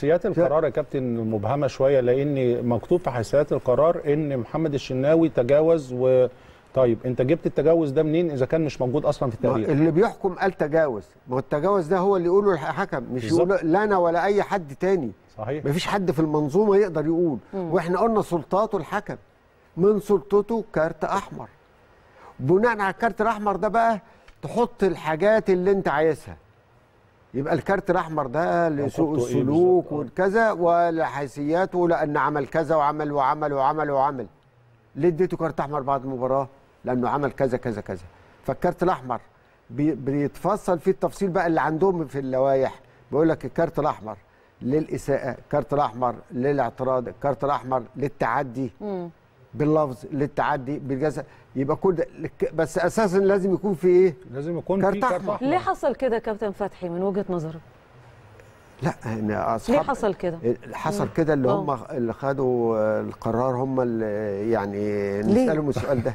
سيادة القرار يا كابتن مبهمة شوية، لأن مكتوب في حسابات القرار إن محمد الشناوي تجاوز. طيب أنت جبت التجاوز ده منين إذا كان مش موجود أصلا في التقرير؟ اللي بيحكم قال تجاوز، ما هو التجاوز ده هو اللي يقوله الحكم، مش يقوله لا أنا ولا أي حد تاني. صحيح، مفيش حد في المنظومة يقدر يقول. وإحنا قلنا سلطاته الحكم، من سلطته كارت أحمر، بناء على الكارت الأحمر ده بقى تحط الحاجات اللي أنت عايزها. يبقى الكارت الاحمر ده لسوء السلوك والكذا ولحيثياته، لان عمل كذا وعمل وعمل وعمل وعمل. ليه اديته كارت احمر بعد المباراه؟ لانه عمل كذا كذا كذا. فالكارت الاحمر بيتفصل فيه التفصيل بقى اللي عندهم في اللوائح، بيقول لك الكارت الاحمر للاساءه، الكارت الاحمر للاعتراض، الكارت الاحمر للتعدي باللفظ، للتعدي بالجزاء. يبقى كل ده، بس اساسا لازم يكون في ايه؟ لازم يكون كارت أحمر. ليه حصل كده يا كابتن فتحي من وجهه نظرك؟ لا انا اصحاب ليه حصل كده؟ حصل كده اللي هم اللي خدوا القرار هم اللي يعني نسالهم السؤال ده.